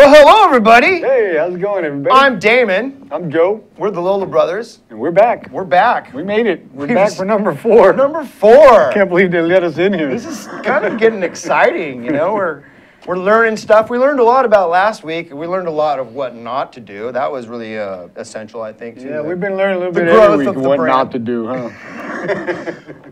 Well, hello, everybody. Hey, how's it going, everybody? I'm Damon. I'm Joe. We're the Lolo Brothers. And we're back. We're back. We made it. We're back for number 4. Number 4. I can't believe they let us in here. This is kind of getting exciting, you know? We're learning stuff. We learned a lot about last week. We learned a lot of what not to do. That was really essential, I think. Too. Yeah, we've been learning a little bit every week what not to do, huh?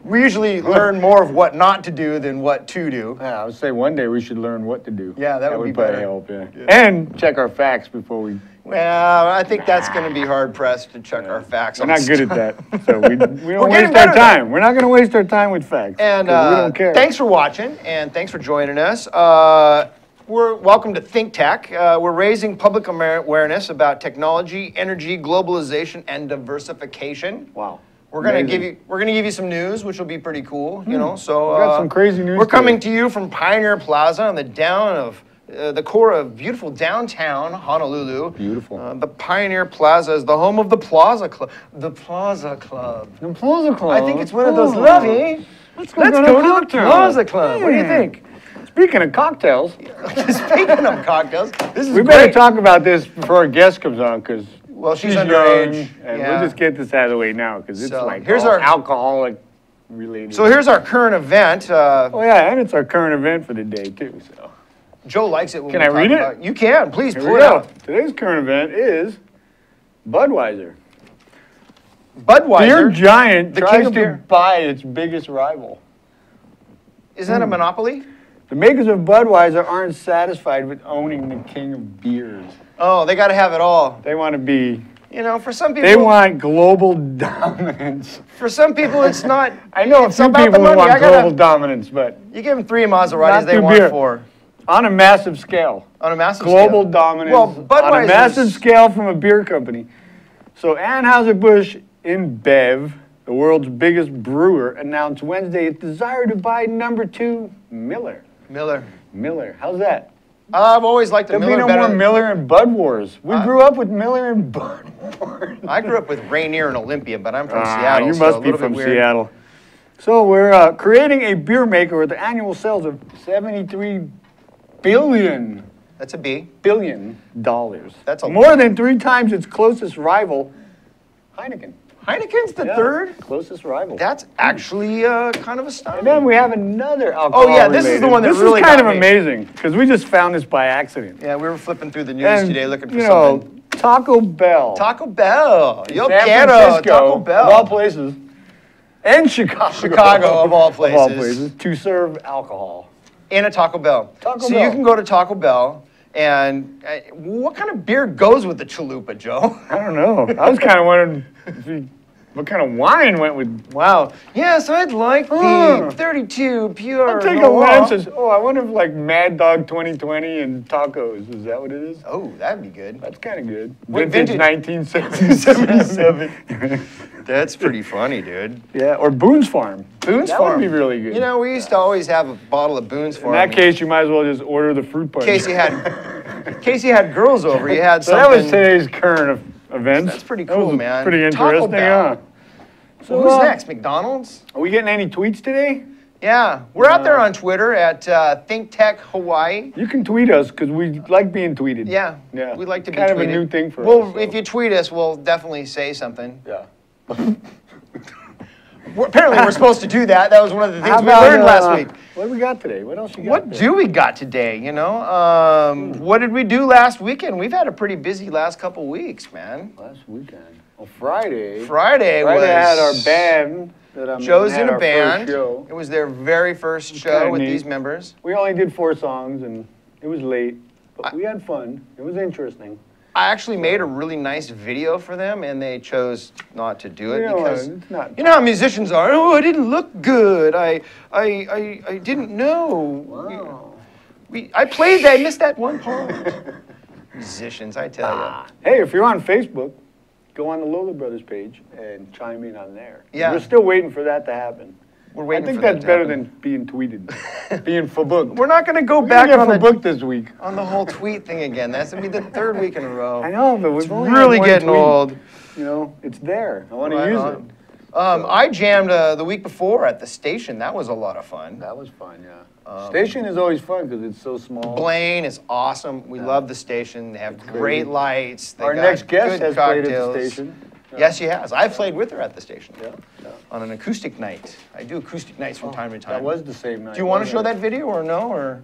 We usually learn more of what not to do than what to do. Yeah, I would say one day we should learn what to do. Yeah, that would be better. Help, yeah. Yeah. And check our facts before we... Well, I think that's going to be hard-pressed to check our facts. We're not good at that, so we don't waste our time. We're not going to waste our time with facts, and we don't care. Thanks for watching, and thanks for joining us. We're welcome to ThinkTech. We're raising public awareness about technology, energy, globalization, and diversification. Wow. We're going to give you some news, which will be pretty cool. You know, so we got some crazy news. We're coming to you from Pioneer Plaza on the core of beautiful downtown Honolulu. Beautiful. The Pioneer Plaza is the home of the Plaza Club. The Plaza Club. The Plaza Club. I think it's one of those lovely. Let's go to the Plaza Club. Yeah. What do you think? Speaking of cocktails. Speaking of cocktails, this is We better talk about this before our guest comes on, because she's underage. And we'll just get this out of the way now, because it's like here's our alcoholic. Related. So here's our current event. Oh yeah, and it's our current event for the day too. So. Joe likes it when we talk about it. Can I read it? You can. Please pull it out. Today's current event is Budweiser. Budweiser? Beer giant tries to buy its biggest rival. Is that a monopoly? The makers of Budweiser aren't satisfied with owning the king of beers. Oh, they got to have it all. They want to be... You know, for some people... They want global dominance. For some people, it's not... I know a few people who want global dominance, but... You give them 3 Maseratis, they want 4. On a massive scale. On a massive scale. Global dominance. Well, Budweiser. On a massive scale from a beer company. So Anheuser-Busch InBev, the world's biggest brewer, announced Wednesday its desire to buy #2 Miller. Miller. How's that? I've always liked the Miller better. There'll be no more Miller and Bud Wars. We grew up with Miller and Bud Wars. I grew up with Rainier and Olympia, but I'm from Seattle. You must be from Seattle. So we're creating a beer maker with annual sales of $73 billion. That's a B. $Billion. That's a more than 3 times its closest rival, Heineken. Heineken's the 3rd closest rival. That's actually kind of astounding. And then we have another alcohol. Oh yeah, this is the one that really got me. This is kind of amazing because we just found this by accident. Yeah, we were flipping through the news today looking for something. Taco Bell. Taco Bell. Yo quiero Taco Bell. Of all places. And Chicago. Chicago of all places. Of all places to serve alcohol. In a Taco Bell. So you can go to Taco Bell, and what kind of beer goes with the chalupa, Joe? I don't know. I was kind of wondering what kind of wine went with... Wow. Yes, I'd like the 32 pure... I'll take a wine and says, oh, I wonder if like Mad Dog 2020 and tacos. Is that what it is? Oh, that'd be good. That's kind of good. What vintage? 1977. That's pretty funny, dude. Yeah, or Boone's Farm. Boone's Farm. That would be really good. You know, we used to always have a bottle of Boone's Farm. In that case, you might as well just order the fruit punch. In case you had girls over, you had something. So that was today's current events. That's pretty cool, man. Pretty interesting, huh? So who's next, McDonald's? Are we getting any tweets today? Yeah, we're out there on Twitter at ThinkTech Hawaii. You can tweet us because we like being tweeted. Yeah, yeah. We like to be tweeted. Kind of a new thing for us. Well, if you tweet us, we'll definitely say something. Yeah. Apparently, we're supposed to do that. That was one of the things we learned last week. What do we got today? What else you got? What do we got today? You know, what did we do last weekend? We've had a pretty busy last couple weeks, man. Last weekend. Well, Friday. Friday was. I had our band. Joe's in a band. It was their very first show with these members. We only did 4 songs, and it was late, but we had fun. It was interesting. I actually made a really nice video for them, and they chose not to do it because you know how musicians are. Oh, I didn't look good. I didn't know. Wow. I played that. I missed that one part. Musicians, I tell you. Hey, if you're on Facebook, go on the Lolo Brothers page and chime in on there. Yeah. We're still waiting for that to happen. We're waiting. I think that's better than being tweeted, being fabooked. We're not going to go back on the book this week on the whole tweet thing again. That's going to be the 3rd week in a row. I know, but it's really getting old. You know, it's there. I want to use it. I jammed the week before at the station. That was a lot of fun. That was fun, yeah. Station is always fun because it's so small. Blaine is awesome. We love the station. They have great lights. They Our next guest has played at the station. Yeah. Yes, she has. I've played with her at the station on an acoustic night. I do acoustic nights from time to time. That was the same night. Do you want to show that video or no? Or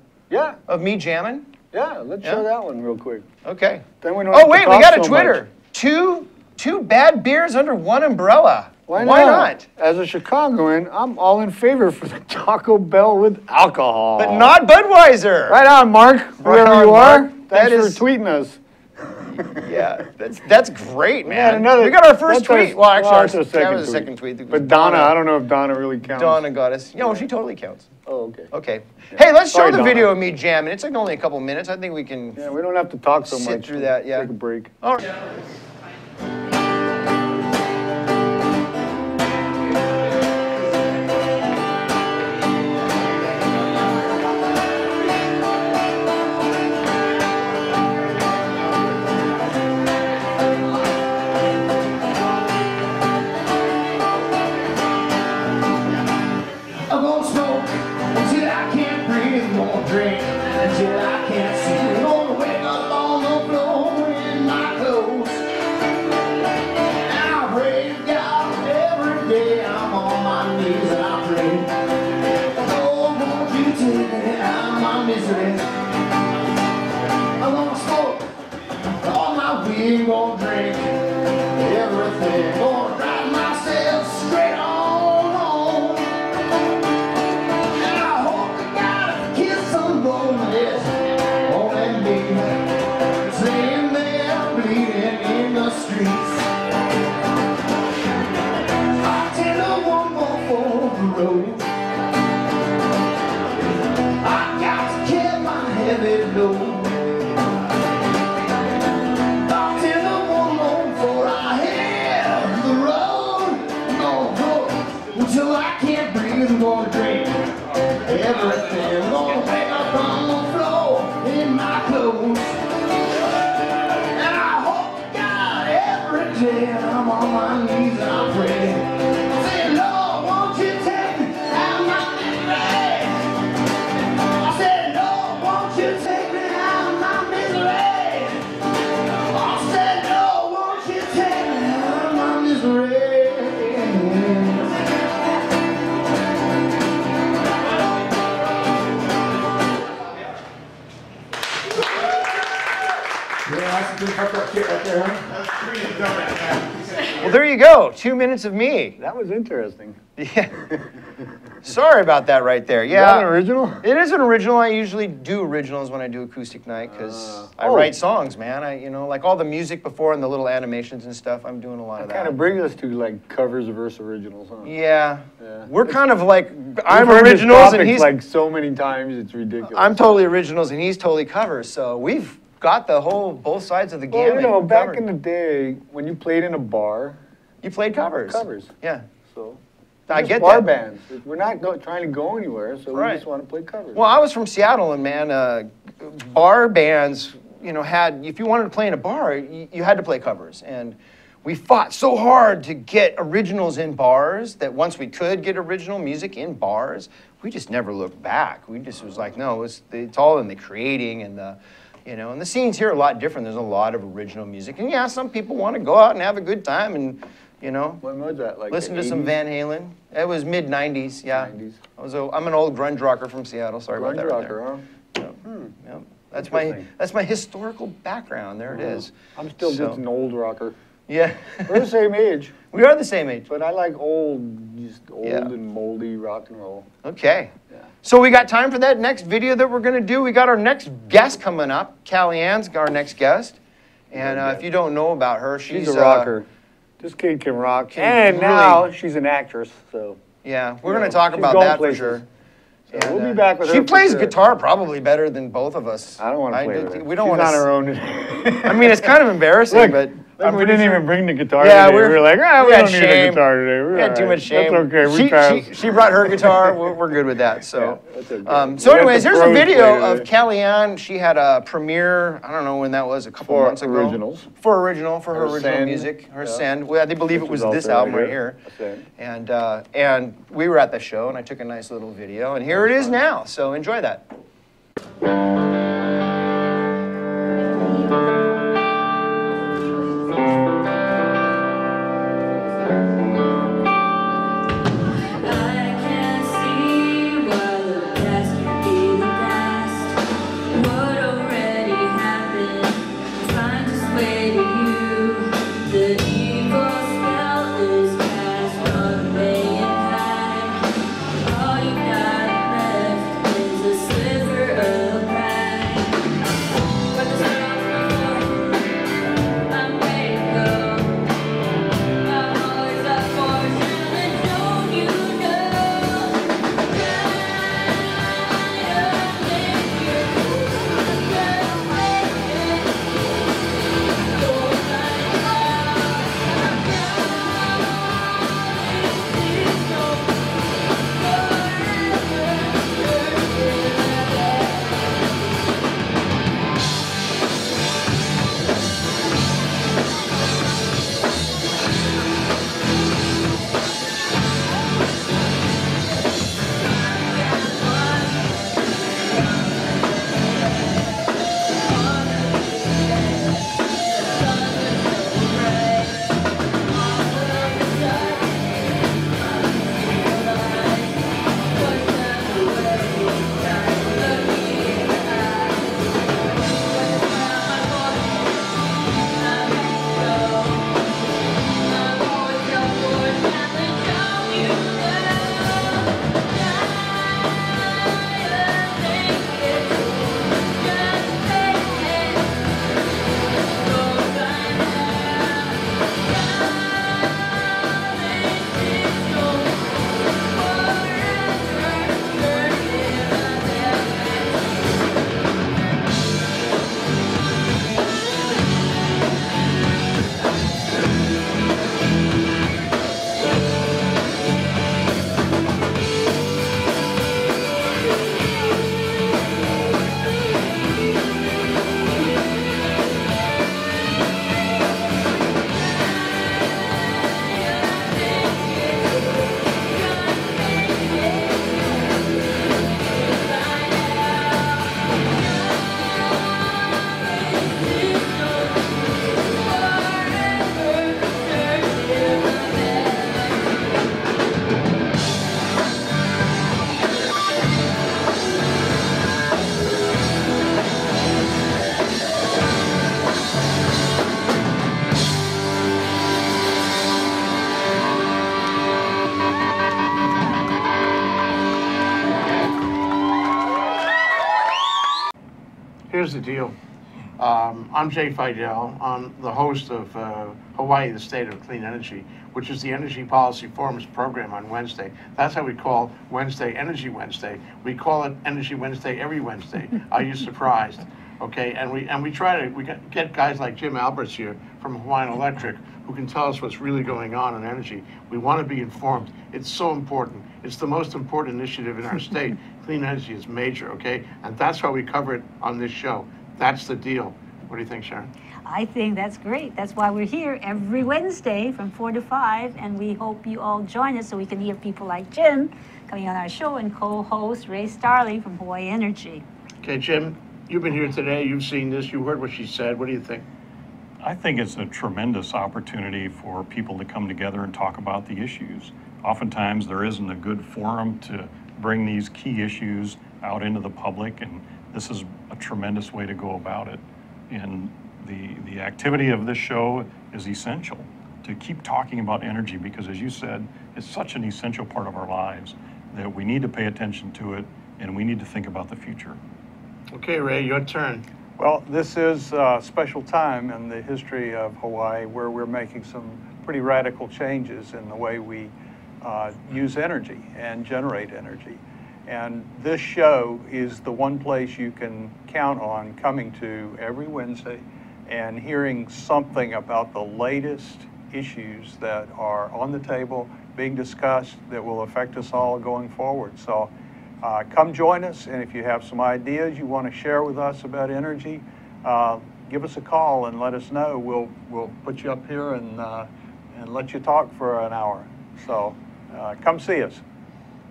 of me jamming? Yeah, let's show that one real quick. Okay. Then we don't have to talk we got a Twitter. Two bad beers under one umbrella. Why not? As a Chicagoan, I'm all in favor for the Taco Bell with alcohol. But not Budweiser. Right on, Mark. Whoever you are, thanks for tweeting us. Yeah, that's great, man. We got our first tweet. Well, actually, that was a second tweet. But Donna, I don't know if Donna really counts. Donna got us. No, she totally counts. Oh, okay. Okay. Yeah. Hey, let's show the video of me jamming. It's like only a couple minutes. I think we can. Yeah, we don't have to talk so much. Sit through that. Yeah. Take a break. All right. Well, there you go. 2 minutes of me. That was interesting. Yeah. Sorry about that right there. Yeah. Is that an original? It is an original. I usually do originals when I do acoustic night because I write songs, man. You know, like all the music before and the little animations and stuff. I'm doing a lot of that. Kind of brings us to like covers versus originals, huh? Yeah. We're kind of like I'm originals and he's like so many times it's ridiculous. I'm totally originals and he's totally covers. So we've got the whole, both sides of the game. Well, you know, back in the day, when you played in a bar, you played covers. Covers. Yeah. So, I get bar that. Bands. We're not trying to go anywhere, so we just want to play covers. Well, I was from Seattle, and man, bar bands, you know, had, if you wanted to play in a bar, you had to play covers. And we fought so hard to get originals in bars that once we could get original music in bars, we just never looked back. We just was like, no, it's all in the creating and the, you know, and the scenes here are a lot different. There's a lot of original music. And yeah, some people want to go out and have a good time and, you know, when was that? Like listen to 80s? Some Van Halen. It was mid-90s, yeah. 90s. I'm an old grunge rocker from Seattle. Sorry about that. Grunge rocker, right there. Huh? So, yeah. That's my historical background. There it is. I'm still just an old rocker. Yeah. We're the same age. We are the same age. But I like old and moldy rock and roll. Okay. Yeah. So we got time for that next video that we're going to do. We got our next guest coming up. Kalliyan's our next guest. And if you don't know about her, she's a rocker. This kid can rock. And now she's an actress. So yeah, we're going to talk about that places. For sure. And, we'll be back with her. She plays guitar probably better than both of us. I don't want to play with her. We don't want on her own. I mean, it's kind of embarrassing, but... We didn't even bring the guitar today. We were like, we don't need a guitar today. We had too much shame. That's okay. She brought her guitar. We're good with that. So, anyways, here's a video of Kalliyan. She had a premiere, I don't know when that was, a couple months ago. For her original music. Her Send. I believe it was this album right here. And we were at the show, and I took a nice little video. And here it is now. So enjoy that. Here's the deal. I'm Jay Fidel. I'm the host of Hawaii, the State of Clean Energy, which is the Energy Policy Forum's program on Wednesday. That's how we call Wednesday Energy Wednesday. We call it Energy Wednesday every Wednesday. Are you surprised? Okay, and we try to get guys like Jim Alberts here from Hawaiian Electric who can tell us what's really going on in energy. We want to be informed. It's so important. It's the most important initiative in our state. Clean energy is major, okay? And that's why we cover it on this show. That's the deal. What do you think, Sharon? I think that's great. That's why we're here every Wednesday from 4 to 5, and we hope you all join us so we can hear people like Jim coming on our show and co-host Ray Starling from Hawaii Energy. Okay, Jim, you've been here today. You've seen this. You heard what she said. What do you think? I think it's a tremendous opportunity for people to come together and talk about the issues. Oftentimes there isn't a good forum to bring these key issues out into the public, and this is a tremendous way to go about it. And the activity of this show is essential to keep talking about energy because, as you said, it's such an essential part of our lives that we need to pay attention to it, and we need to think about the future. Okay, Ray, your turn. Well, this is a special time in the history of Hawaii where we're making some pretty radical changes in the way we use energy and generate energy. And this show is the one place you can count on coming to every Wednesday and hearing something about the latest issues that are on the table being discussed that will affect us all going forward. So come join us, and if you have some ideas you want to share with us about energy, give us a call and let us know. We'll put you up here and let you talk for an hour. So come see us.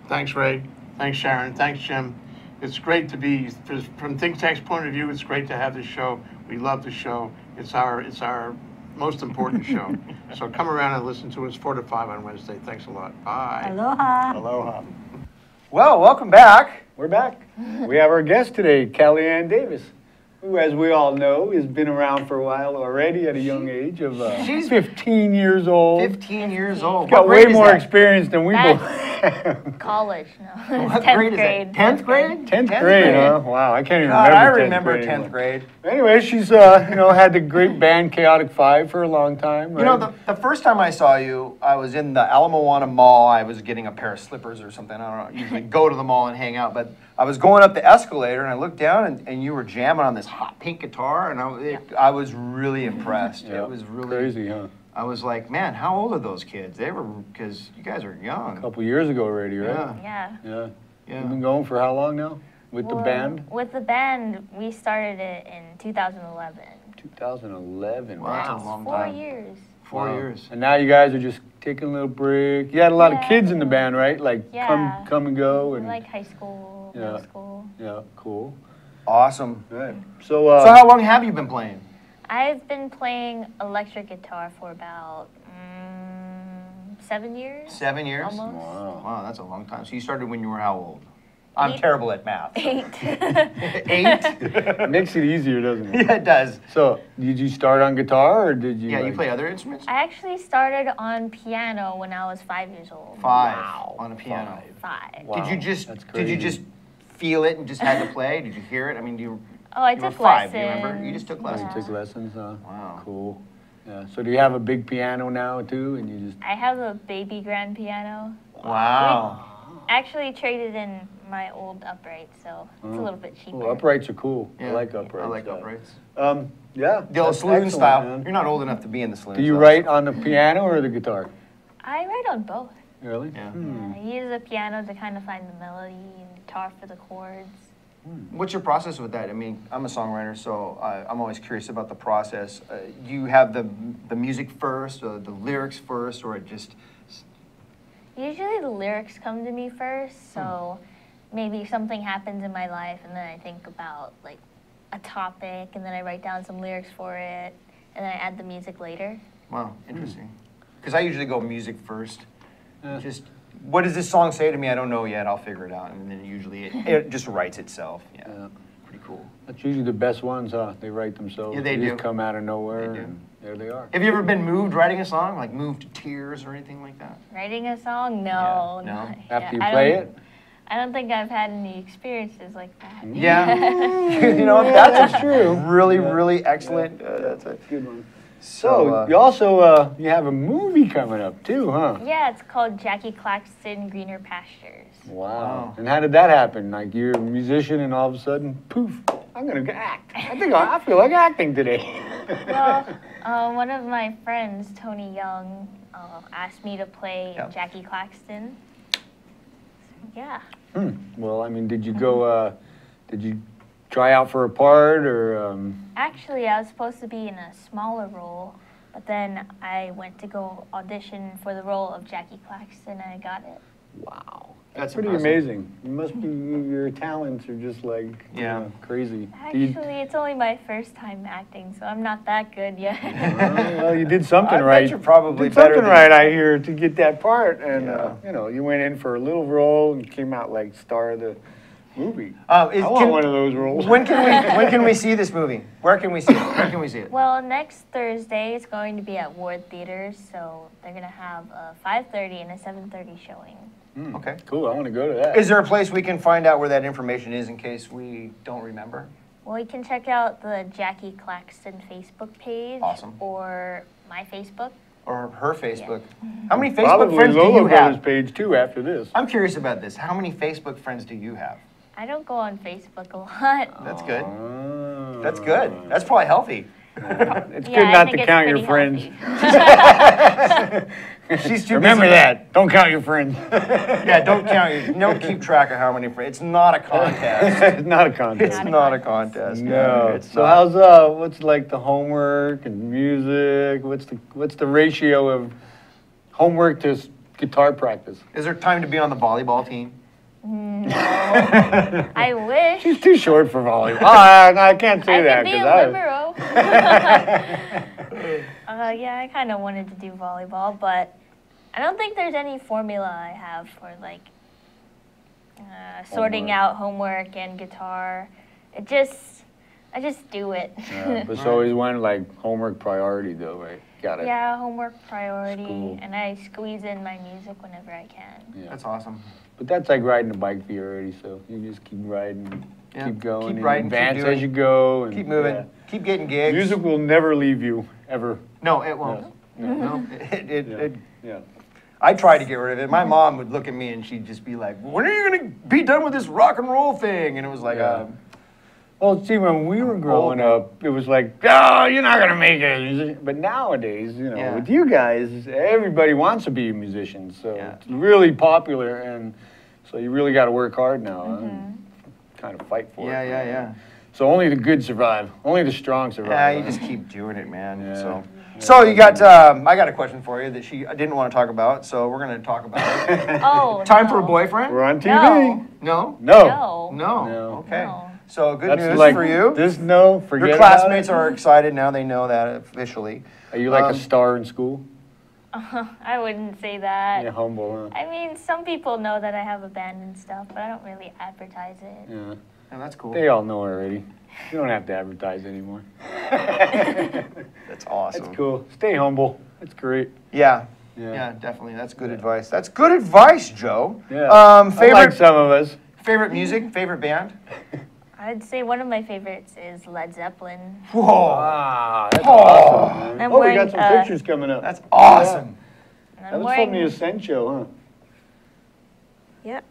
Thanks, Ray. Thanks, Sharon. Thanks, Jim. It's great to be, from ThinkTech's point of view, it's great to have this show. We love the show. It's our most important show. So come around and listen to us 4 to 5 on Wednesday. Thanks a lot. Bye. Aloha. Aloha. Well, welcome back. We're back. We have our guest today, Kalliyan Davis, who, as we all know, has been around for a while already at a young age of she's 15 years old. 15 years old. Got way more experience than we both have. College, no. What grade is that? 10th grade? 10th grade, huh? Wow, I can't even remember. I remember 10th grade. Anyway, she's had the great band Chaotic Five for a long time. Right? You know, the first time I saw you, I was in the Ala Moana Mall. I was getting a pair of slippers or something. I don't know, usually go to the mall and hang out, but I was going up the escalator and I looked down and you were jamming on this hot pink guitar, and I was really impressed. Yeah. It was really crazy, huh? I was like, man, how old are those kids? They were, because you guys are young. A couple years ago already, right? Yeah. Yeah. Yeah. You've been going for how long now with the band? With the band, we started it in 2011. 2011. Wow, that's a long time. 4 years. Four years. And now you guys are just taking a little break. You had a lot of kids in the band, right? Like come and go and like high school. Yeah. School. Yeah, cool. Awesome. Good. So, so how long have you been playing? I've been playing electric guitar for about 7 years. 7 years? Almost. Wow. Wow, that's a long time. So you started when you were how old? I'm terrible at math. 8. 8? It makes it easier, doesn't it? Yeah, it does. So did you start on guitar or did you? Yeah, like, you play other instruments? I actually started on piano when I was 5 years old. 5? Wow. On a piano? 5. Wow. Did you just feel it and just had to play? Did you hear it? I mean, do you? Oh, I took lessons. Do you remember? You just took lessons. Yeah. You took lessons. Wow. Cool. Yeah. So do you have a big piano now too, and you just? I have a baby grand piano. Wow. We actually traded in my old upright, so it's a little bit cheaper. Well, uprights are cool. Yeah. I like uprights. I like uprights. Yeah. The old saloon style. Man. You're not old enough to be in the saloon. Do you write on the piano or the guitar? I write on both. Really? Yeah. I use the piano to kind of find the melody and guitar for the chords. What's your process with that? I mean, I'm a songwriter, so I'm always curious about the process. Do you have the music first, or the lyrics first, or it just? Usually the lyrics come to me first, so maybe something happens in my life, and then I think about like a topic, and then I write down some lyrics for it, and then I add the music later. Wow, interesting. Because I usually go music first. Just, what does this song say to me? I don't know yet. I'll figure it out. And then usually it just writes itself. Yeah. Pretty cool. That's usually the best ones, huh? They write themselves. Yeah, they do. Just come out of nowhere. They do. And there they are. Have you ever been moved writing a song? Like moved to tears or anything like that? Writing a song? No. Yeah. No? After you play it? I don't think I've had any experiences like that. Yeah. You know, that's true. Really excellent. Yeah. That's a good one. So you also you have a movie coming up too, huh? Yeah, it's called Jackie Claxton, Greener Pastures. Wow! And how did that happen? Like you're a musician, and all of a sudden, poof! I'm gonna act. I feel like acting today. Well, one of my friends, Tony Young, asked me to play Jackie Claxton. So, yeah. Well, I mean, did you go? Did you try out for a part, or? Actually, I was supposed to be in a smaller role, but then I went to go audition for the role of Jackie Claxton, and I got it. Wow, that's pretty amazing. You must be, your talents are just like crazy. Actually, it's only my first time acting, so I'm not that good yet. Well, you did something right. I bet you're probably better than right. I hear to get that part, and you know, you went in for a little role and came out like star of the movie. I want one of those roles. When can we see this movie? Where can we see it? Well, next Thursday it's going to be at Ward Theaters, so they're going to have a 5:30 and a 7:30 showing. Okay, cool. I want to go to that. Is there a place we can find out where that information is in case we don't remember? Well, you can check out the Jackie Claxton Facebook page. Awesome. Or my Facebook. Or her Facebook. Yeah. How many Facebook friends do you have? Probably Lolo Brothers page too after this. I'm curious about this. How many Facebook friends do you have? I don't go on Facebook a lot. That's good. That's good. That's probably healthy. It's good not to count your friends. She's too Remember busy. That. Don't count your friends. Yeah, don't count your. Don't keep track of how many friends. It's not a contest. It's not a contest. It's not a contest. No. It's so how's what's like the homework and music? What's the ratio of homework to guitar practice? Is there time to be on the volleyball team? No. I wish. She's too short for volleyball. Oh, I can't do that. I could be a libero. Yeah, I kind of wanted to do volleyball, but I don't think there's any formula I have for, like, sorting out homework and guitar. It just, I just do it. Yeah, but so always one, like, homework priority, though, right? Got it. Yeah, homework priority, school. And I squeeze in my music whenever I can. Yeah. That's awesome. But that's like riding a bike for you already, so you just keep riding, keep going, keep riding, advance keep doing, as you go. And, keep moving, keep getting gigs. Music will never leave you, ever. No, it won't. No, I tried to get rid of it. My mom would look at me and she'd just be like, when are you going to be done with this rock and roll thing? And it was like, well, see, when we were growing up, it was like, oh, you're not going to make it a musician. But nowadays, you know, with you guys, everybody wants to be a musician. So it's really popular, and so you really got to work hard now and kind of fight for it. Yeah. So only the good survive. Only the strong survive. Yeah, you just keep doing it, man. Yeah. So you got, I got a question for you that I didn't want to talk about, so we're going to talk about it. Time for a boyfriend? We're on TV. No? No. Okay. No. So good news for you. There's no forget. Your classmates are excited now. They know that officially. Are you like a star in school? I wouldn't say that. You're humble, huh? I mean, some people know that I have a band and stuff, but I don't really advertise it. Yeah. Oh, that's cool. They all know already. You don't have to advertise anymore. That's awesome. That's cool. Stay humble. That's great. Yeah, definitely. That's good advice. That's good advice, Joe. Yeah. Favorite. Unlike some of us. Favorite music? Favorite band? I'd say one of my favorites is Led Zeppelin. Whoa! Wow, that's awesome. Man. We got some pictures coming up. That's awesome. Yeah. That was from the Ascent show, huh? Yep.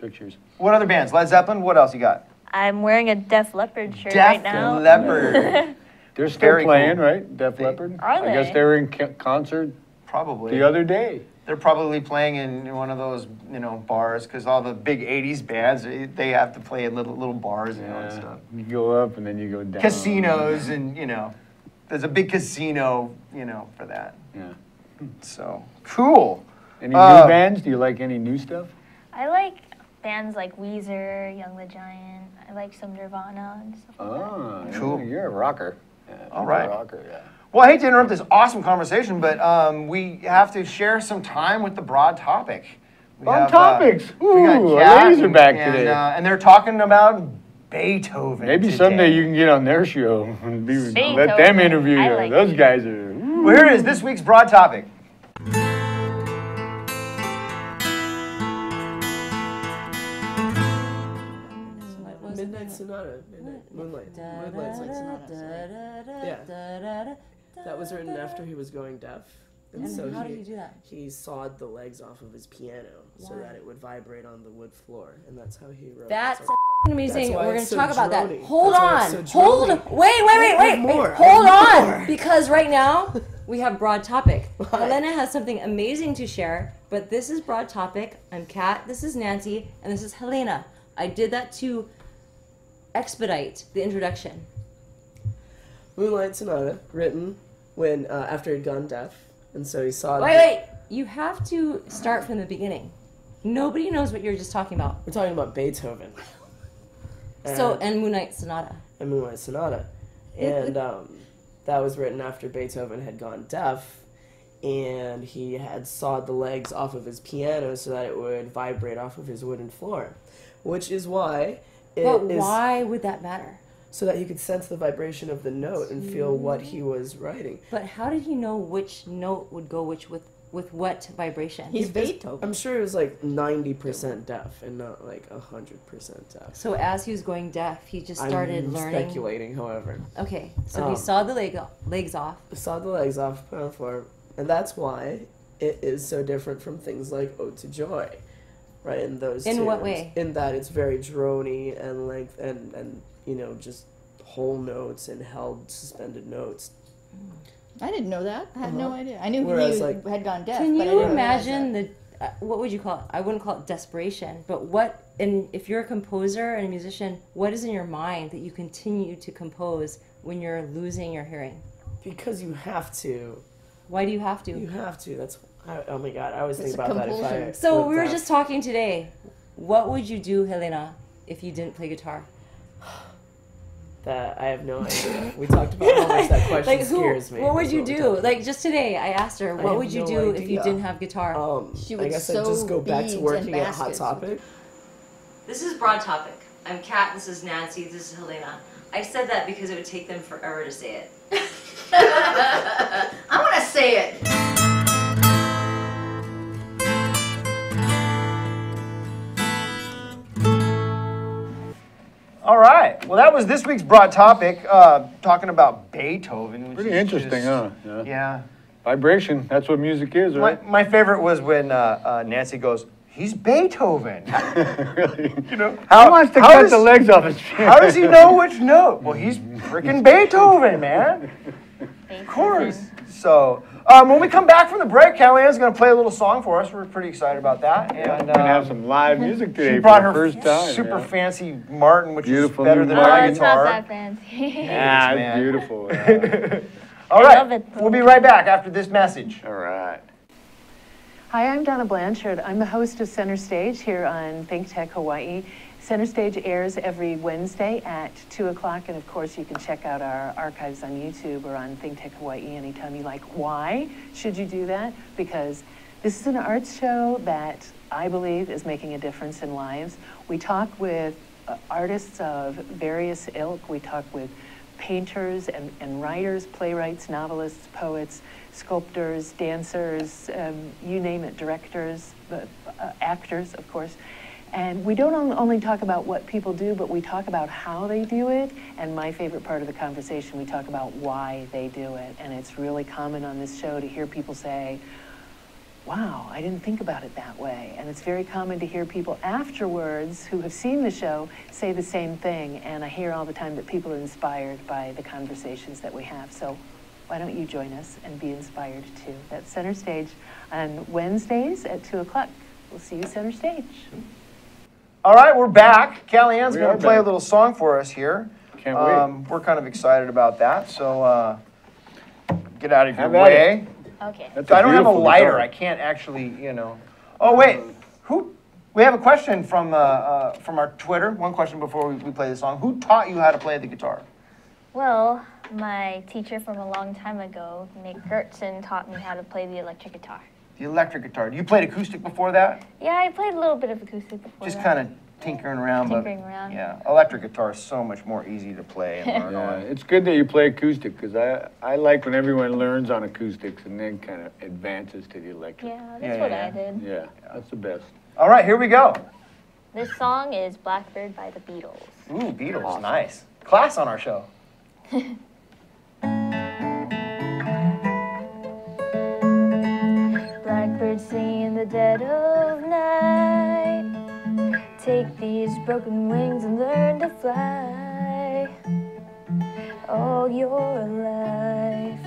Pictures. What other bands? Led Zeppelin. What else you got? I'm wearing a Def Leppard shirt right now. Def Leppard. They're still playing, right? Def Leppard. Are they? I guess they were in concert. Probably. The other day. They're probably playing in one of those, you know, bars, because all the big 80s bands, they have to play in little bars and stuff. You go up and then you go down. Casinos and, you know, there's a big casino, you know, for that. Yeah. So, cool. Any new bands? Do you like any new stuff? I like bands like Weezer, Young the Giant. I like some Nirvana and stuff like that. Cool. You're a rocker. Yeah, all right. You're a rocker, yeah. Well, I hate to interrupt this awesome conversation, but we have to share some time with the broad topic. Broad topics. Ooh, ladies are back today. And they're talking about Beethoven. Maybe someday you can get on their show and let them interview you. Like those guys are. Ooh. Well, here is this week's broad topic. Midnight Sonata. Moonlight. Moonlight Sonata. Yeah. That was written after he was going deaf. And so how did he do that? He sawed the legs off of his piano so that it would vibrate on the wood floor. And that's how he wrote it. That's amazing. We're going to talk about that. Hold on. Wait. Hold on. Because right now we have Broad Topic. Helena has something amazing to share, but this is Broad Topic. I'm Kat. This is Nancy. And this is Helena. I did that to expedite the introduction. Moonlight Sonata, written when after he'd gone deaf, and so he saw. Wait! You have to start from the beginning. Nobody knows what you're just talking about. We're talking about Beethoven. and Moonlight Sonata. And Moonlight Sonata, and that was written after Beethoven had gone deaf, and he had sawed the legs off of his piano so that it would vibrate off of his wooden floor, which is why. Why would that matter? So that he could sense the vibration of the note and feel what he was writing. But how did he know which note would go which with what vibration? He's Beethoven. I'm sure he was like 90% deaf and not like 100% deaf. So as he was going deaf, he just started learning. Speculating, however. Okay, so he saw the legs off. Saw the legs off, put on the floor, and that's why it is so different from things like Ode to Joy. Right, in those terms. In what way? In that it's very droney and length and you know, just whole notes and held suspended notes. I didn't know that. I had no idea. I knew he had gone deaf. Can you imagine the what would you call it? I wouldn't call it desperation, but what? And if you're a composer and a musician, what is in your mind that you continue to compose when you're losing your hearing? Because you have to. Why do you have to? You have to. That's oh my God. I always think about that. So we were just talking today. What would you do, Helena, if you didn't play guitar? That I have no idea. We talked about how much that question scares me. What would you do? Like just today, I asked her, what would you do if you didn't have guitar? She would I guess I'd just go back to working at Hot Topic. This is Broad Topic. I'm Kat. This is Nancy. This is Helena. I said that because it would take them forever to say it. I want to say it. All right. Well, that was this week's Broad Topic, talking about Beethoven. Which pretty interesting, just, huh? Yeah. Vibration. That's what music is, right? My favorite was when Nancy goes, he's Beethoven. Really? You know, he wants to cut the legs off his chair. How does he know which note? Well, he's freaking Beethoven, man. Of course. So when we come back from the break, Kalliyan's going to play a little song for us. We're pretty excited about that. And we're going to have some live music today. She brought her first time, super fancy Martin, which beautiful is better than my guitar. It's not that fancy. Yeah, it's beautiful. All right, we'll be right back after this message. All right. Hi, I'm Donna Blanchard. I'm the host of Center Stage here on ThinkTech Hawaii. Center Stage airs every Wednesday at 2 o'clock, and of course you can check out our archives on YouTube or on ThinkTech Hawaii anytime you like. Why should you do that? Because this is an arts show that I believe is making a difference in lives. We talk with artists of various ilk. We talk with painters and writers, playwrights, novelists, poets, sculptors, dancers, you name it, directors, actors, of course. And we don't only talk about what people do, but we talk about how they do it. And my favorite part of the conversation, we talk about why they do it. And it's really common on this show to hear people say, wow, I didn't think about it that way. And it's very common to hear people afterwards who have seen the show say the same thing. And I hear all the time that people are inspired by the conversations that we have. So why don't you join us and be inspired too? That's Center Stage on Wednesdays at 2 o'clock. We'll see you Center Stage. All right, we're back. Kalliyan's going to play a little song for us here. Can't wait. We're kind of excited about that, so get out of your way. Okay. So I don't have a lighter. Guitar. I can't actually, you know. Oh wait, who? We have a question from our Twitter. One question before we play the song. Who taught you how to play the guitar? Well, my teacher from a long time ago, Nick Gertson, taught me how to play the electric guitar. The electric guitar. You played acoustic before that? Yeah, I played a little bit of acoustic before that. Just kind of tinkering around. Tinkering around. Yeah, electric guitar is so much more easy to play. And learn on. It's good that you play acoustic, because I like when everyone learns on acoustics and then kind of advances to the electric. Yeah, that's what I did. Yeah, that's the best. All right, here we go. This song is Blackbird by the Beatles. Ooh, Beatles, awesome. Nice. Class on our show. Blackbird sing in the dead of night. Take these broken wings and learn to fly all your life.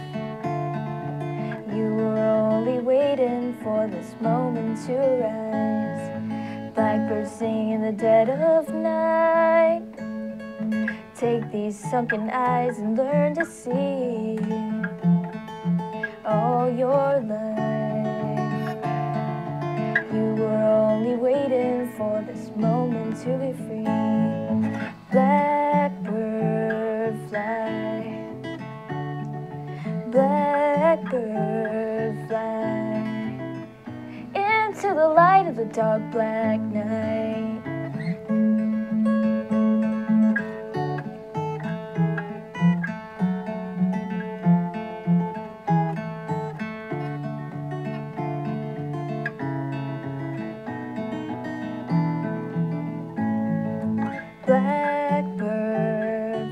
You were only waiting for this moment to rise. Blackbird sing in the dead of night. Take these sunken eyes and learn to see all your life. Only waiting for this moment to be free. Blackbird fly, blackbird fly, into the light of the dark black night. Blackbird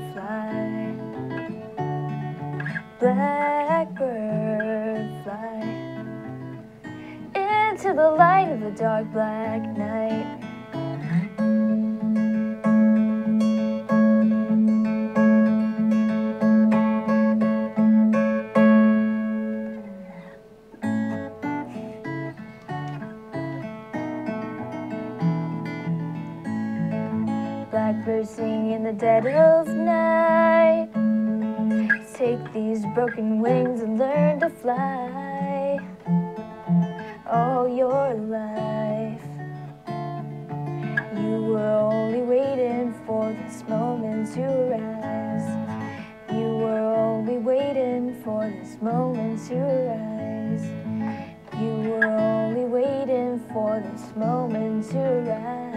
fly, into the light of the dark black night. blackbird sing in the dead of night. Take these broken wings and learn to fly all your life. You were only waiting for this moment to rise. You were only waiting for this moment to rise. You were only waiting for this moment to rise.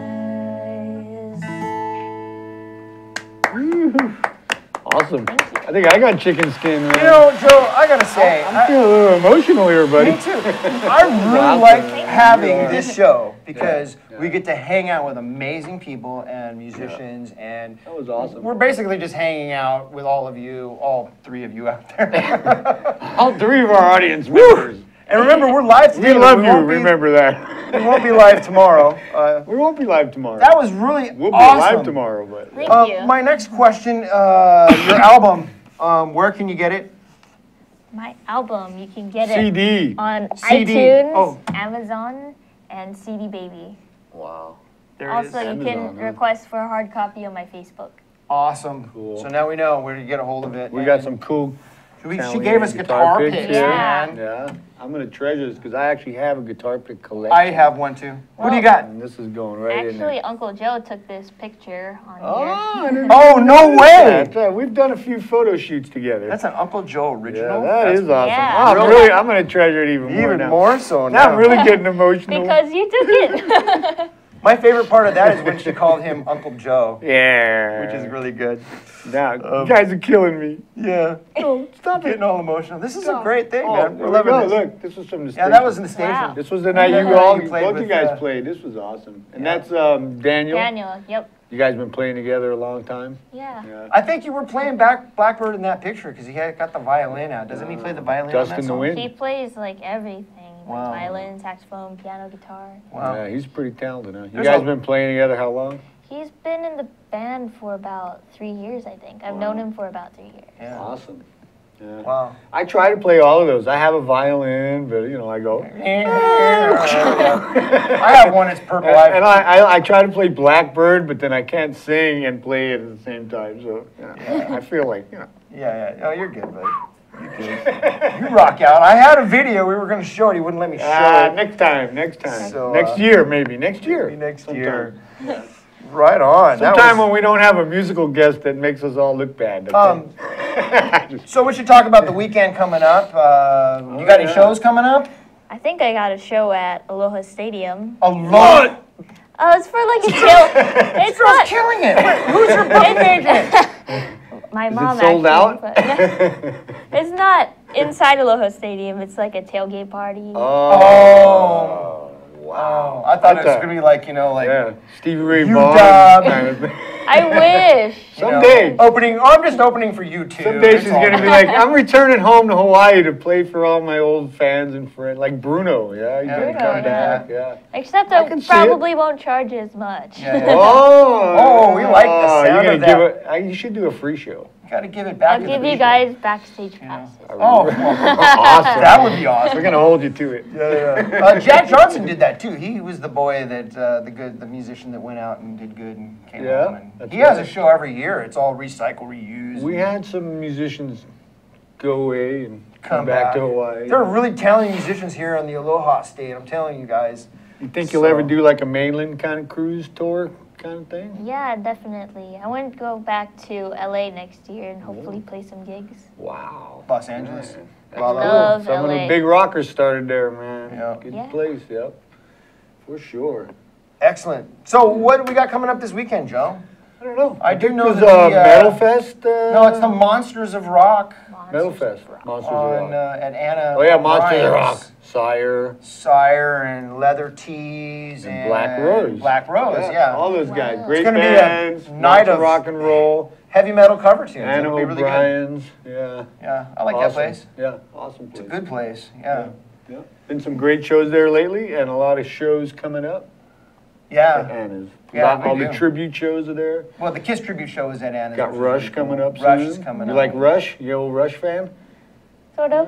Awesome. I think I got chicken skin, man. You know, Joe, I gotta say, I'm feeling a little emotional here, buddy. Me too. I really like having this show because we get to hang out with amazing people and musicians, and that was awesome. We're basically just hanging out with all of you, all three of you out there. All three of our audience members. And remember, we're live today. We love you. Remember that. We won't be live tomorrow. We won't be live tomorrow. That was really awesome. We'll be live tomorrow, but. Thank you. My next question: your album. Where can you get it? My album, you can get it on iTunes, Amazon, and CD Baby. Wow. There it is. Also, you can request for a hard copy on my Facebook. Awesome. Cool. So now we know where to get a hold of it. We got some cool. She gave us guitar picks. Yeah. I'm going to treasure this because I actually have a guitar pick collection. I have one too. Well, what do you got? And this is going right in there. Actually, Uncle Joe took this picture on here. Oh, no way! That. We've done a few photo shoots together. That's an Uncle Joe original. Yeah, that's awesome. Yeah. Oh, really, I'm going to treasure it even more now. I'm really getting emotional. Because you took it. My favorite part of that is when she called him Uncle Joe. Yeah. Which is really good. Now, you guys are killing me. Yeah. No, stop getting all emotional. This is a great thing, man. We're loving this. Look, this was from the station. Yeah, that was in the station. Wow. This was the night you guys played. This was awesome. And that's Daniel. Daniel, yep. You guys been playing together a long time? Yeah. I think you were playing Blackbird in that picture because he had got the violin out. Doesn't he play the violin? Dust in the Wind. He plays like everything. Wow. Violin, saxophone, piano, guitar. Wow. Yeah, he's pretty talented, huh? You guys been playing together how long? He's been in the band for about 3 years, I think. I've known him for about 3 years. Yeah. Awesome. Yeah. Wow. I try to play all of those. I have a violin, but, you know, I go... I have one that's purple. And I try to play Blackbird, but then I can't sing and play it at the same time, so, you know, I feel like, you know... Yeah, yeah. Oh, you're good, buddy. You rock out. I had a video. We were going to show it. He wouldn't let me show it. Next time. So, next year, maybe. Next year. Yeah. Right on. Sometime when we don't have a musical guest that makes us all look bad. Okay? So we should talk about the weekend coming up. You got any shows coming up? I think I got a show at Aloha Stadium. Aloha? It's for like a show. It's not killing it. Who's your booking agent? My mom actually sold out. It's not inside Aloha Stadium. It's like a tailgate party. Oh, wow! I thought it was gonna be like Stevie Ray Vaughan. I wish. Someday. You know, I'm just opening for you too. Someday she's gonna be like, I'm returning home to Hawaii to play for all my old fans and friends, like Bruno. Yeah, he's gonna come back. Yeah. Except I probably won't charge as much. Yeah. Oh, we like the sound of that. You should do a free show. You gotta give it back. I'll give you guys backstage passes. Yeah. Oh, awesome! That would be awesome. We're gonna hold you to it. Yeah. Jack Johnson did that too. He was the boy that the musician that went out and did good and came home. And he has a show every year. It's all recycle, reuse. We had some musicians go away and come back to Hawaii. There are really talented musicians here on the Aloha State. I'm telling you guys. You think you'll ever do like a mainland kind of cruise tour? Kind of thing? Yeah, definitely. I want to go back to LA next year and hopefully play some gigs. Wow. Los Angeles. Yeah. Love LA. Some of the big rockers started there, man. Yeah. Good place, yep. For sure. Excellent. So what do we got coming up this weekend, Joe? I don't know. I do know that the Metal Fest? No, it's the Monsters of Rock. Metal Fest. Monsters of Rock. At Anna. Oh, yeah, Monsters of Rock. Sire and Leather Tees and Black Rose, yeah. All those guys. Great bands. It's going to be a night of rock and roll. Heavy metal cover tunes. Anna O'Brien's. Really yeah. I like that place. Yeah, awesome place. It's a good place, yeah. Been some great shows there lately and a lot of shows coming up. Yeah. At Anna's. Yeah, all the tribute shows are there. Well, the Kiss tribute show is at Anna's. Got Rush coming up soon. You like Rush? You old Rush fan? Sort of.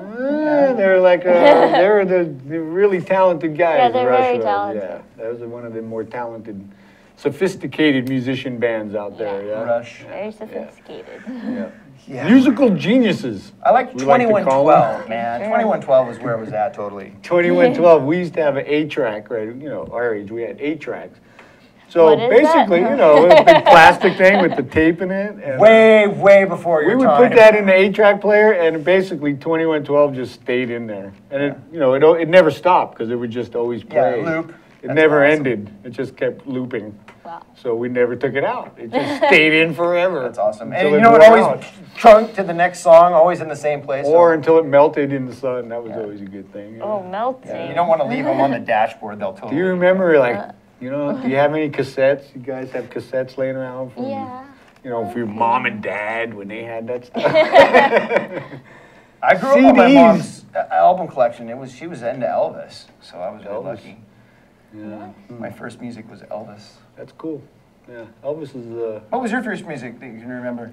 They're like they're the really talented guys. Yeah, they're very talented. Yeah, that was one of the more talented sophisticated musician bands out there, yeah? Rush. Very sophisticated. Yeah. Yeah. Musical geniuses. I like 2112, man. 2112 is where it was at, totally. 2112, we used to have an 8-track, right? You know, our age, we had 8 tracks. So basically, you know, a big plastic thing with the tape in it. And way before your time. We would put that in the 8-track player, and basically 2112 just stayed in there. And it, you know, it never stopped because it would just always play. Yeah, loop. It never ended. It just kept looping. Wow. So we never took it out. It just stayed in forever. That's awesome. And you know, it always chunked to the next song, always in the same place. Or until it melted in the sun. That was always a good thing. You know? Oh, melting. Yeah, you don't want to leave them on the dashboard. They'll totally. Do you remember, like, you know, do you have any cassettes? You guys have cassettes laying around from, you know, for your mom and dad when they had that stuff? I grew up on my mom's album collection. It was, she was into Elvis, so I was really lucky. Yeah. My first music was Elvis. That's cool. Yeah, Elvis is What was your first music that you can remember?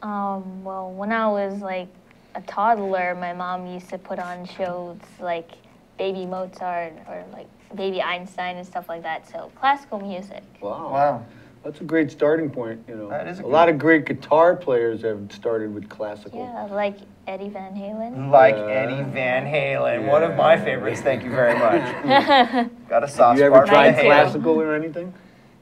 Well, when I was like a toddler, my mom used to put on shows like Baby Mozart or like Baby Einstein and stuff like that. So classical music. Wow. Wow. That's a great starting point, you know. That is a lot of great guitar players have started with classical. Yeah, like Eddie Van Halen. Like Eddie Van Halen, one of my favorites. Thank you very much. Got a soft spot. You ever tried classical or anything?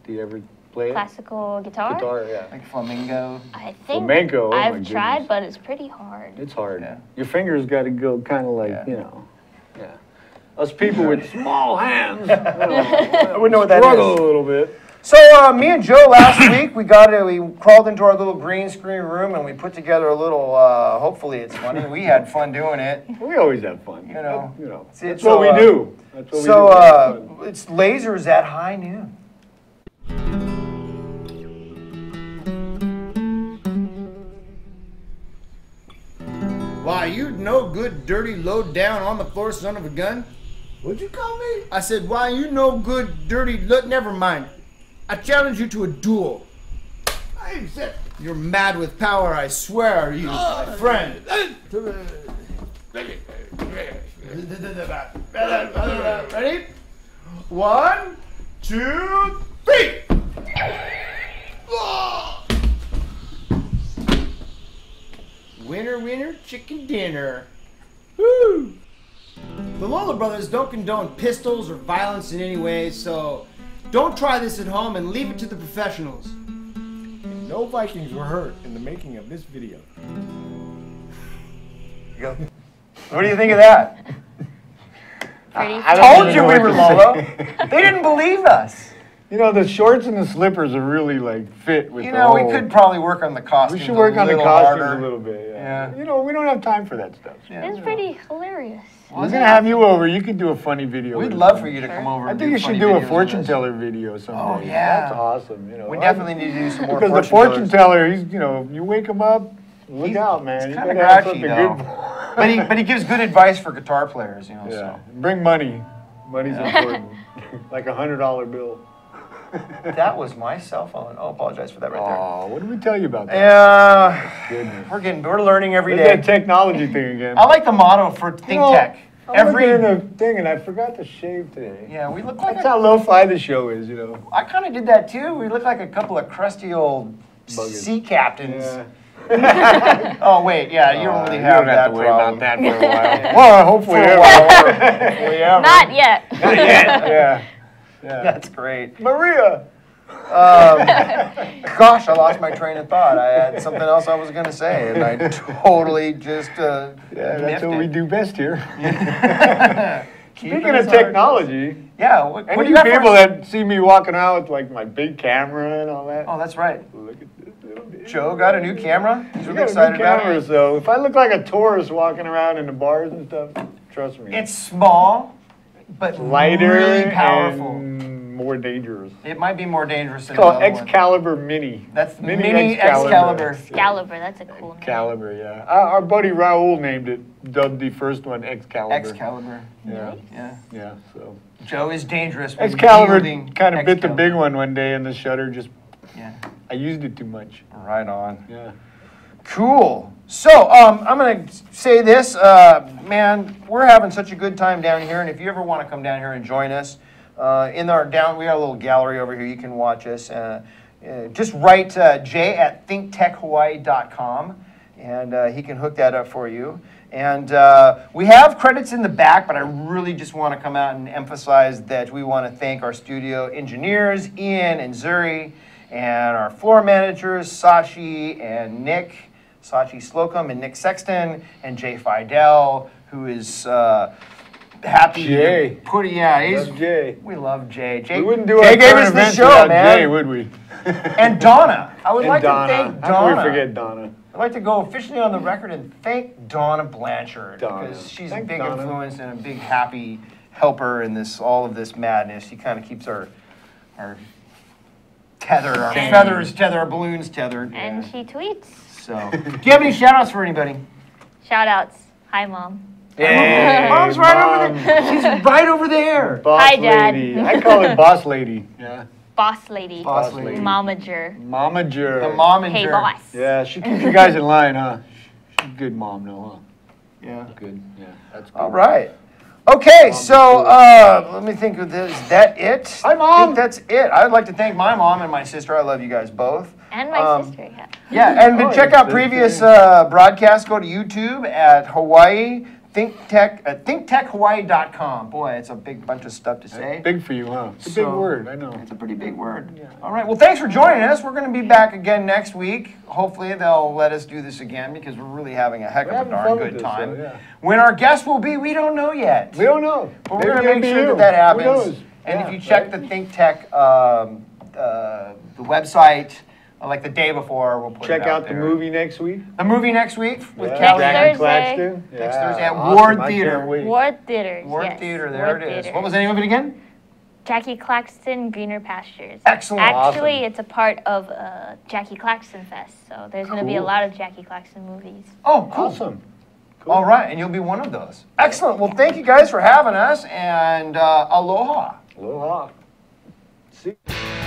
Do you ever play classical guitar? Guitar, yeah. Like flamenco. I think flamenco. I've tried, but it's pretty hard. It's hard. Yeah. Your fingers got to go kind of like you know. Yeah. Us people with small hands. I wouldn't know what that is. Struggle a little bit. So me and Joe last week, we crawled into our little green screen room and we put together a little, hopefully it's funny. We had fun doing it. We always have fun. You know. That's what we do. That's what we do. So it's Lasers at High Noon. Why, you no good, dirty, low down, on the floor son of a gun. What'd you call me? I said, why, you no good, dirty, never mind. I challenge you to a duel. I said, you're mad with power, I swear, you my friend. Ready? 1, 2, 3. Winner, winner, chicken dinner. Woo! The Lolo Brothers don't condone pistols or violence in any way, so don't try this at home and leave it to the professionals. No Vikings were hurt in the making of this video. What do you think of that? I told you we were Lolo. They didn't believe us. You know, the shorts and the slippers are really like fit with. You know, we could probably work on the costumes. We should work on the costumes a little bit. Yeah. You know, we don't have time for that stuff. Yeah. It's pretty hilarious. Well, we're gonna have you over. You can do a funny video. We'd love for you to come over. I think you should do a fortune teller video someday. Oh yeah, that's awesome. You know, we definitely need to do some more. Because the fortune teller, he's you wake him up, look out, man. He's kind of grouchy though. But he gives good advice for guitar players. You know, so bring money. Money's important. Like $100 bill. That was my cell phone. Oh, apologize for that right there. Oh, what did we tell you about that? Yeah, we're learning every day. That technology thing again. I like the motto for ThinkTech. And I forgot to shave today. Yeah, we look like. That's how lo-fi the show is, you know. I kind of did that too. We look like a couple of crusty old sea captains. Yeah. Oh wait, yeah, you don't really have that to worry about that for a while. Well, hopefully ever. Not yet. Not yet. Yeah. Yeah. That's great. Maria! Gosh, I lost my train of thought. I had something else I was going to say, and I totally just that's what we do best here. Speaking of technology, what do you people that see me walking out with like my big camera and all that? Oh, that's right. Look at this little bit. Joe got a new camera. He's really excited about it. So if I look like a tourist walking around in the bars and stuff, trust me. It's small. But lighter, really powerful, and more dangerous. It might be more dangerous than the other one. It's called Excalibur Mini. That's Mini Excalibur. Excalibur, that's a cool name. Excalibur, yeah. Our buddy Raul named it, dubbed the first one Excalibur. Excalibur. Yeah. Yeah. Yeah. So Joe is dangerous. Excalibur kind of bit the big one day, and the shutter just. Yeah. I used it too much. Right on. Yeah. Cool. So, I'm going to say this, man, we're having such a good time down here, and if you ever want to come down here and join us, In our down, we got a little gallery over here. You can watch us. Just write jay@thinktechhawaii.com, and he can hook that up for you. And we have credits in the back, but I really just want to come out and emphasize that we want to thank our studio engineers, Ian and Zuri, and our floor managers, Sachi and Nick, Sachi Slocum and Nick Sexton, and Jay Fidel, who is happy to put it. Yeah, we love Jay. Jay, we wouldn't do Jay our gave us the show, man. Jay, would we? And Donna. I would like to thank Donna. How can we forget Donna? I'd like to go officially on the record and thank Donna Blanchard, because she's a big influence and a big happy helper in this all of this madness. She kind of keeps our tether, our feathers tether, our balloons tethered. And she tweets. So, do you have any shout-outs for anybody? Shout-outs. Hi, Mom. Hey, Mom's right over there. She's right over there. Boss Hi, Dad. Lady. I call it boss lady. Yeah. Boss lady. Boss lady. Momager. Momager. The momager. Hey, boss. Yeah, she keeps you guys in line, huh? She's a good mom, though, huh? Yeah. Good. Yeah, that's good. All right. Okay, so let me think of this. Is that it? Hi, Mom. I think that's it. I would like to thank my mom and my sister. I love you guys both. And my sister, yeah. Yeah, and check out previous broadcasts. Go to YouTube at Hawaii. ThinkTechHawaii.com. Boy, it's a big bunch of stuff to say. It's big for you, huh? It's a big word, I know. It's a pretty big word. Yeah. All right, well, thanks for joining us. We're going to be back again next week. Hopefully, they'll let us do this again, because we're really having a heck of a darn good time. Yeah. When our guest will be, we don't know yet. We don't know. But we're going to make sure that happens. And if you check the ThinkTech the website, like the day before, we'll put it out there. Check out the movie next week. The movie next week with Kalliyan Davis. Next Thursday at Ward Theater. Ward Theater. Ward Theater. There it is. What was the name of it again? Jackie Claxton, Greener Pastures. Excellent. Actually, it's a part of Jackie Claxton Fest, so there's going to be a lot of Jackie Claxton movies. Oh, cool. Awesome. Cool. All right, and you'll be one of those. Excellent. Well, thank you guys for having us, and aloha. Aloha. See you.